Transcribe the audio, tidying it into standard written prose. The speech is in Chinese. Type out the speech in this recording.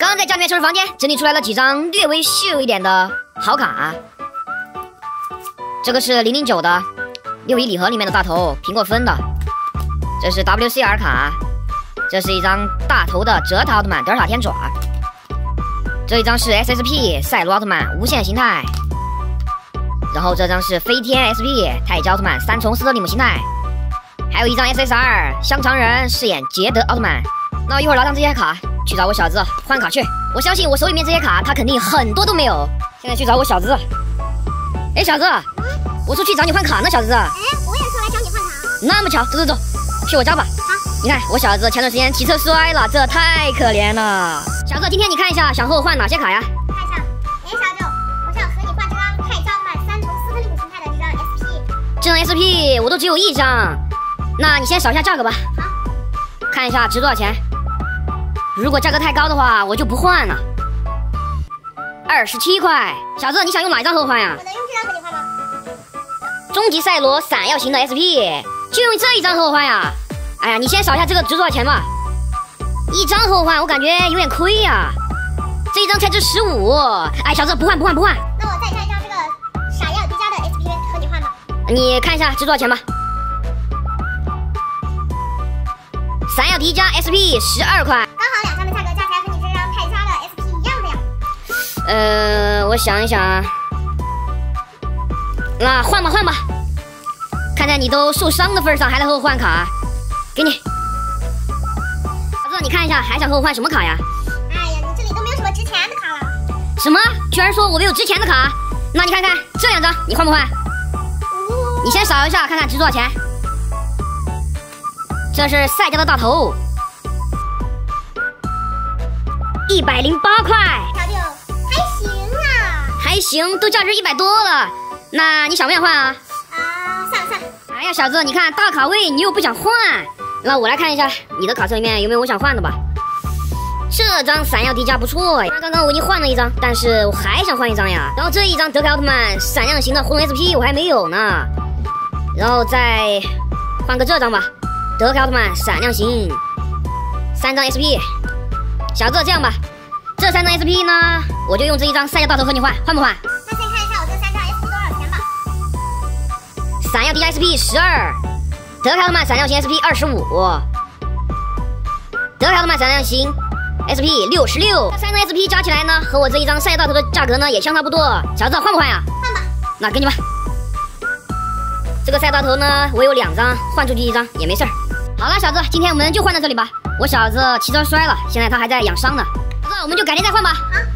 刚在家里面收拾房间，整理出来了几张略微秀一点的好卡。这个是009的61礼盒里面的大头，苹果分的。这是 WCR 卡，这是一张大头的泽塔奥特曼德尔塔天爪。这一张是 SSP 赛罗奥特曼无限形态。 然后这张是飞天 SP 泰迦奥特曼三重斯特里姆形态，还有一张 SSR 香肠人饰演捷德奥特曼。那一会儿拿上这些卡去找我小子换卡去，我相信我手里面这些卡他肯定很多都没有。现在去找我小子。哎，小子，我说去找你换卡呢，小子。哎，我也说来找你换卡。那么巧，走走走，去我家吧。好，你看我小子前段时间骑车摔了，这太可怜了。小子，今天你看一下想和我换哪些卡呀？ 这张 SP 我都只有一张，那你先扫一下价格吧，好，看一下值多少钱。如果价格太高的话，我就不换了。27块，小子，你想用哪一张和我换呀？我能用这张和你换吗？终极赛罗闪耀型的 SP 就用这一张和我换呀。哎呀，你先扫一下这个值多少钱吧。一张和我换，我感觉有点亏呀。这一张才值15。哎，小子，不换不换不换。那我再看一张这个闪耀迪迦的 SP 和你换吧。 你看一下值多少钱吧。闪耀迪迦 SP 12块，刚好两张的价格加起来和你这张泰迦的 SP 一样的呀。我想一想啊，那换吧换吧，看在你都受伤的份上，还来和我换卡，给你。小子，你看一下还想和我换什么卡呀？哎呀，你这里都没有什么值钱的卡了。什么？居然说我没有值钱的卡？那你看看这两张，你换不换？ 你先扫一下，看看值多少钱。这是赛迦的大头，108块，小六还行啊，还行，都价值100多了。那你想不想换啊？啊，算了算了。哎呀，小子，你看大卡位，你又不想换，那我来看一下你的卡册里面有没有我想换的吧。这张闪耀迪迦不错呀，刚刚我已经换了一张，但是我还想换一张呀。然后这一张德凯奥特曼闪亮型的红 SP 我还没有呢。 然后再换个这张吧，德凯奥特曼闪亮型，3张 SP。小哥，这样吧，这3张 SP 呢，我就用这一张赛迦大头和你换，换不换？那先看一下我这3张 SP 多少钱吧。闪耀迪迦 SP 12，德凯奥特曼闪亮型 SP 25，德凯奥特曼闪亮型 SP 66。这3张 SP 加起来呢，和我这一张赛迦大头的价格呢也相差不多。小子，换不换呀？换吧。那给你吧。 这个赛大头呢，我有2张，换出去1张也没事儿。好了，小子，今天我们就换到这里吧。我小子骑车摔了，现在他还在养伤呢。小子，我们就改天再换吧。啊。